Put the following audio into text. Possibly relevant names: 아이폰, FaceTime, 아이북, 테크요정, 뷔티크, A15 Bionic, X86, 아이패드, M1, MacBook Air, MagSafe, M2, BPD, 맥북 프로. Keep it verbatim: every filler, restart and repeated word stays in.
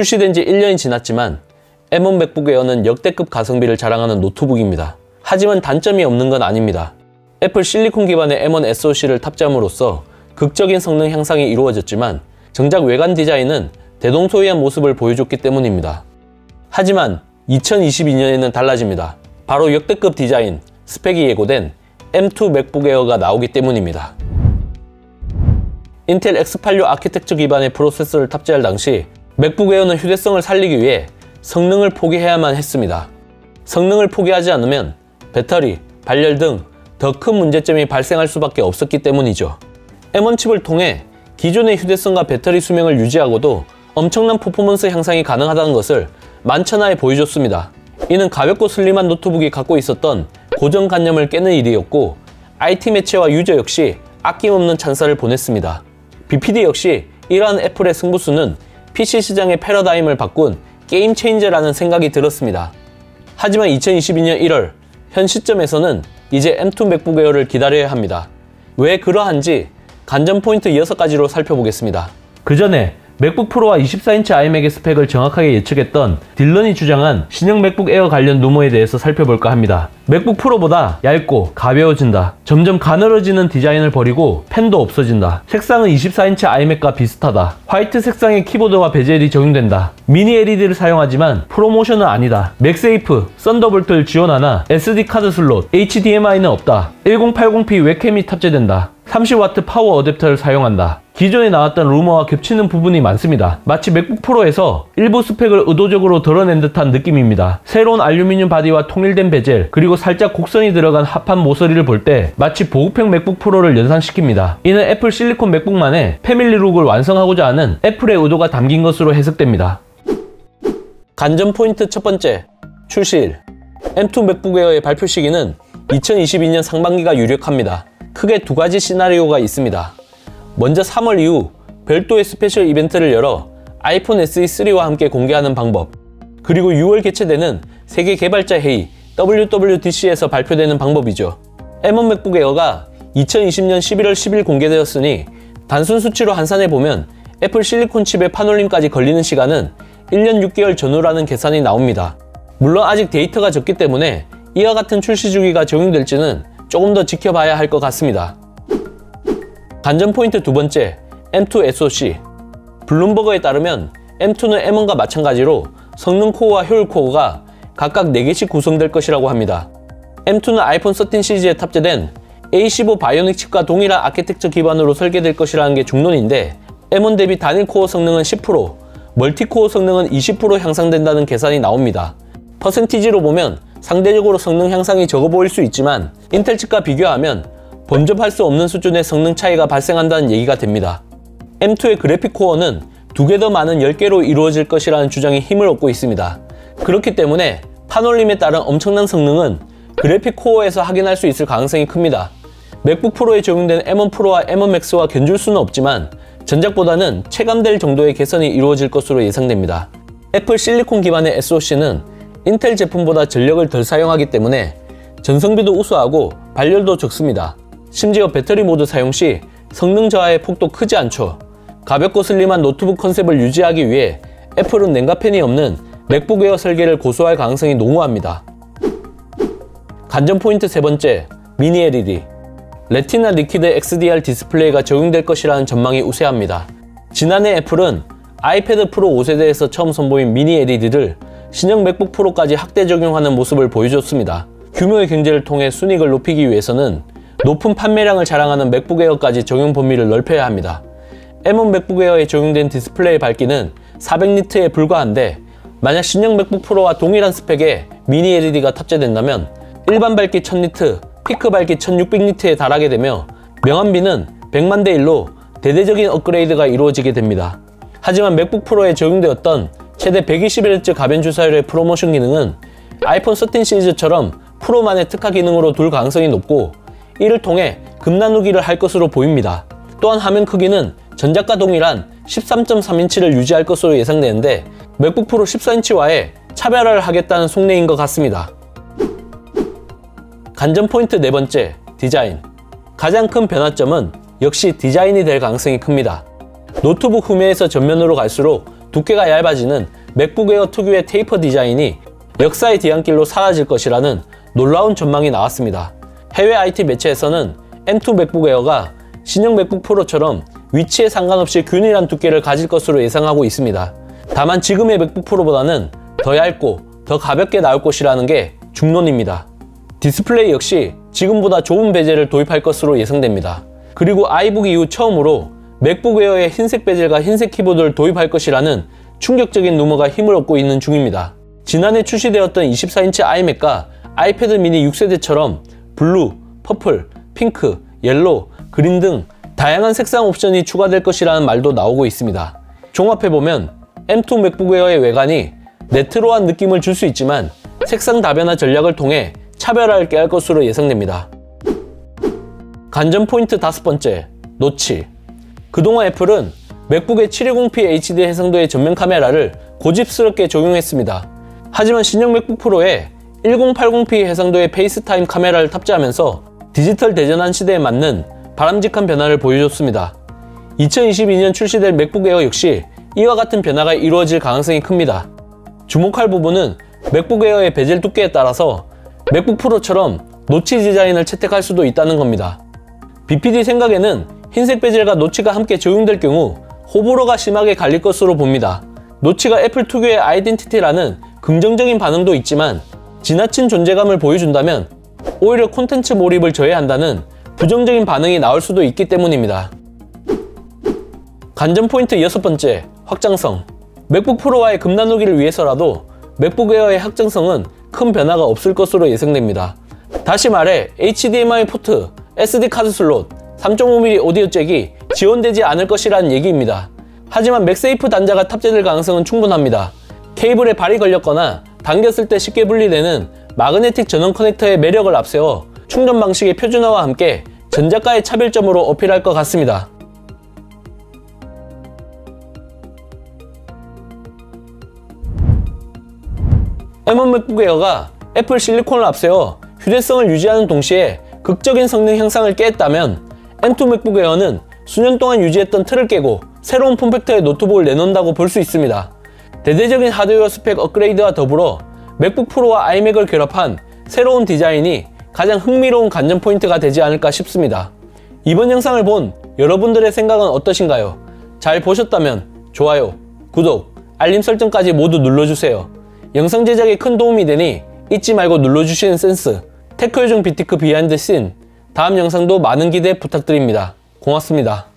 출시된 지 일 년이 지났지만 엠 원 맥북 에어는 역대급 가성비를 자랑하는 노트북입니다. 하지만 단점이 없는 건 아닙니다. 애플 실리콘 기반의 엠 원 에스오씨를 탑재함으로써 극적인 성능 향상이 이루어졌지만 정작 외관 디자인은 대동소이한 모습을 보여줬기 때문입니다. 하지만 이천이십이 년에는 달라집니다. 바로 역대급 디자인, 스펙이 예고된 엠 투 맥북 에어가 나오기 때문입니다. 인텔 엑스 팔십육 아키텍처 기반의 프로세서를 탑재할 당시 맥북 에어는 휴대성을 살리기 위해 성능을 포기해야만 했습니다. 성능을 포기하지 않으면 배터리, 발열 등 더 큰 문제점이 발생할 수밖에 없었기 때문이죠. 엠 원 칩을 통해 기존의 휴대성과 배터리 수명을 유지하고도 엄청난 퍼포먼스 향상이 가능하다는 것을 만천하에 보여줬습니다. 이는 가볍고 슬림한 노트북이 갖고 있었던 고정관념을 깨는 일이었고 아이티 매체와 유저 역시 아낌없는 찬사를 보냈습니다. 비피디 역시 이러한 애플의 승부수는 피씨 시장의 패러다임을 바꾼 게임 체인저라는 생각이 들었습니다. 하지만 이천이십이 년 일 월 현 시점에서는 이제 엠 투 맥북 에어를 기다려야 합니다. 왜 그러한지 관전 포인트 여섯 가지로 살펴보겠습니다. 그 전에 맥북 프로와 이십사 인치 아이맥의 스펙을 정확하게 예측했던 딜런이 주장한 신형 맥북 에어 관련 루머에 대해서 살펴볼까 합니다. 맥북 프로보다 얇고 가벼워진다. 점점 가늘어지는 디자인을 버리고 펜도 없어진다. 색상은 이십사 인치 아이맥과 비슷하다. 화이트 색상의 키보드와 베젤이 적용된다. 미니 엘이디를 사용하지만 프로모션은 아니다. 맥세이프, 썬더볼트를 지원하나 에스디 카드 슬롯, 에이치디엠아이는 없다. 천팔십 피 웹캠이 탑재된다. 삼십 와트 파워 어댑터를 사용한다. 기존에 나왔던 루머와 겹치는 부분이 많습니다. 마치 맥북 프로에서 일부 스펙을 의도적으로 덜어낸 듯한 느낌입니다. 새로운 알루미늄 바디와 통일된 베젤, 그리고 살짝 곡선이 들어간 합판 모서리를 볼 때 마치 보급형 맥북 프로를 연상시킵니다. 이는 애플 실리콘 맥북만의 패밀리룩을 완성하고자 하는 애플의 의도가 담긴 것으로 해석됩니다. 관전 포인트 첫 번째, 출시일. 엠 투 맥북 에어의 발표 시기는 이천이십이 년 상반기가 유력합니다. 크게 두 가지 시나리오가 있습니다. 먼저 삼 월 이후 별도의 스페셜 이벤트를 열어 아이폰 에스이 쓰리와 함께 공개하는 방법, 그리고 유 월 개최되는 세계 개발자 회의 더블유 더블유 디 씨에서 발표되는 방법이죠. 엠 원 맥북 에어가 이천이십 년 십일 월 십 일 공개되었으니 단순 수치로 환산해보면 애플 실리콘 칩의 판올림까지 걸리는 시간은 일 년 육 개월 전후라는 계산이 나옵니다. 물론 아직 데이터가 적기 때문에 이와 같은 출시 주기가 적용될지는 조금 더 지켜봐야 할 것 같습니다. 관전 포인트 두 번째, 엠 투 에스오씨. 블룸버그에 따르면 엠 투는 엠 원과 마찬가지로 성능 코어와 효율 코어가 각각 네 개씩 구성될 것이라고 합니다. 엠 투는 아이폰 십삼 시리즈에 탑재된 에이 십오 바이오닉 칩과 동일한 아키텍처 기반으로 설계될 것이라는 게 중론인데 엠 원 대비 단일 코어 성능은 십 퍼센트, 멀티 코어 성능은 이십 퍼센트 향상된다는 계산이 나옵니다. 퍼센티지로 보면 상대적으로 성능 향상이 적어 보일 수 있지만 인텔 칩과 비교하면 범접할 수 없는 수준의 성능 차이가 발생한다는 얘기가 됩니다. 엠 투의 그래픽 코어는 두 개 더 많은 열 개로 이루어질 것이라는 주장이 힘을 얻고 있습니다. 그렇기 때문에 판올림에 따른 엄청난 성능은 그래픽 코어에서 확인할 수 있을 가능성이 큽니다. 맥북 프로에 적용된 엠 원 프로와 엠 원 맥스와 견줄 수는 없지만 전작보다는 체감될 정도의 개선이 이루어질 것으로 예상됩니다. 애플 실리콘 기반의 에스오씨는 인텔 제품보다 전력을 덜 사용하기 때문에 전성비도 우수하고 발열도 적습니다. 심지어 배터리 모드 사용 시 성능 저하의 폭도 크지 않죠. 가볍고 슬림한 노트북 컨셉을 유지하기 위해 애플은 냉각팬이 없는 맥북 에어 설계를 고수할 가능성이 농후합니다. 관전 포인트 세 번째, 미니 엘이디. 레티나 리퀴드 엑스디알 디스플레이가 적용될 것이라는 전망이 우세합니다. 지난해 애플은 아이패드 프로 오 세대에서 처음 선보인 미니 엘이디를 신형 맥북 프로까지 확대 적용하는 모습을 보여줬습니다. 규모의 경제를 통해 순익을 높이기 위해서는 높은 판매량을 자랑하는 맥북 에어까지 적용 범위를 넓혀야 합니다. 엠 원 맥북 에어에 적용된 디스플레이의 밝기는 사백 니트에 불과한데 만약 신형 맥북 프로와 동일한 스펙의 미니 엘이디가 탑재된다면 일반 밝기 천 니트, 피크 밝기 천육백 니트에 달하게 되며 명암비는 백만 대 일로 대대적인 업그레이드가 이루어지게 됩니다. 하지만 맥북 프로에 적용되었던 최대 백이십 헤르츠 가변 주사율의 프로모션 기능은 아이폰 십삼 시리즈처럼 프로만의 특화 기능으로 둘 가능성이 높고 이를 통해 급나누기를 할 것으로 보입니다. 또한 화면 크기는 전작과 동일한 십삼 점 삼 인치를 유지할 것으로 예상되는데 맥북 프로 십사 인치와의 차별화를 하겠다는 속내인 것 같습니다. 관전 포인트 네 번째, 디자인. 가장 큰 변화점은 역시 디자인이 될 가능성이 큽니다. 노트북 후면에서 전면으로 갈수록 두께가 얇아지는 맥북 에어 특유의 테이퍼 디자인이 역사의 뒤안길로 사라질 것이라는 놀라운 전망이 나왔습니다. 해외 아이티 매체에서는 엠투 맥북 에어가 신형 맥북 프로처럼 위치에 상관없이 균일한 두께를 가질 것으로 예상하고 있습니다. 다만 지금의 맥북 프로보다는 더 얇고 더 가볍게 나올 것이라는 게 중론입니다. 디스플레이 역시 지금보다 좁은 베젤을 도입할 것으로 예상됩니다. 그리고 아이북 이후 처음으로 맥북 에어에 흰색 베젤과 흰색 키보드를 도입할 것이라는 충격적인 루머가 힘을 얻고 있는 중입니다. 지난해 출시되었던 이십사 인치 아이맥과 아이패드 미니 육 세대처럼 블루, 퍼플, 핑크, 옐로우, 그린 등 다양한 색상 옵션이 추가될 것이라는 말도 나오고 있습니다. 종합해보면 엠투 맥북 에어의 외관이 레트로한 느낌을 줄 수 있지만 색상 다변화 전략을 통해 차별화를 깨할 것으로 예상됩니다. 관전 포인트 다섯 번째, 노치. 그동안 애플은 맥북의 칠백이십 피 에이치디 해상도의 전면 카메라를 고집스럽게 적용했습니다. 하지만 신형 맥북 프로에 천팔십 피 해상도의 페이스타임 카메라를 탑재하면서 디지털 대전환 시대에 맞는 바람직한 변화를 보여줬습니다. 이천이십이 년 출시될 맥북 에어 역시 이와 같은 변화가 이루어질 가능성이 큽니다. 주목할 부분은 맥북 에어의 베젤 두께에 따라서 맥북 프로처럼 노치 디자인을 채택할 수도 있다는 겁니다. 비피디 생각에는 흰색 베젤과 노치가 함께 적용될 경우 호불호가 심하게 갈릴 것으로 봅니다. 노치가 애플 특유의 아이덴티티라는 긍정적인 반응도 있지만 지나친 존재감을 보여준다면 오히려 콘텐츠 몰입을 저해한다는 부정적인 반응이 나올 수도 있기 때문입니다. 관전 포인트 여섯 번째, 확장성. 맥북 프로와의 금나누기를 위해서라도 맥북 에어의 확장성은 큰 변화가 없을 것으로 예상됩니다. 다시 말해 에이치디엠아이 포트, 에스디 카드 슬롯, 삼 점 오 밀리미터 오디오 잭이 지원되지 않을 것이라는 얘기입니다. 하지만 맥세이프 단자가 탑재될 가능성은 충분합니다. 케이블에 발이 걸렸거나 당겼을 때 쉽게 분리되는 마그네틱 전원 커넥터의 매력을 앞세워 충전 방식의 표준화와 함께 전작과의 차별점으로 어필할 것 같습니다. 엠원 맥북 에어가 애플 실리콘을 앞세워 휴대성을 유지하는 동시에 극적인 성능 향상을 깨했다면 엠투 맥북 에어는 수년 동안 유지했던 틀을 깨고 새로운 폼팩터의 노트북을 내놓는다고 볼 수 있습니다. 대대적인 하드웨어 스펙 업그레이드와 더불어 맥북 프로와 아이맥을 결합한 새로운 디자인이 가장 흥미로운 관전 포인트가 되지 않을까 싶습니다. 이번 영상을 본 여러분들의 생각은 어떠신가요? 잘 보셨다면 좋아요, 구독, 알림 설정까지 모두 눌러주세요. 영상 제작에 큰 도움이 되니 잊지 말고 눌러주시는 센스, 테크요정 비티크 비하인드 씬, 다음 영상도 많은 기대 부탁드립니다. 고맙습니다.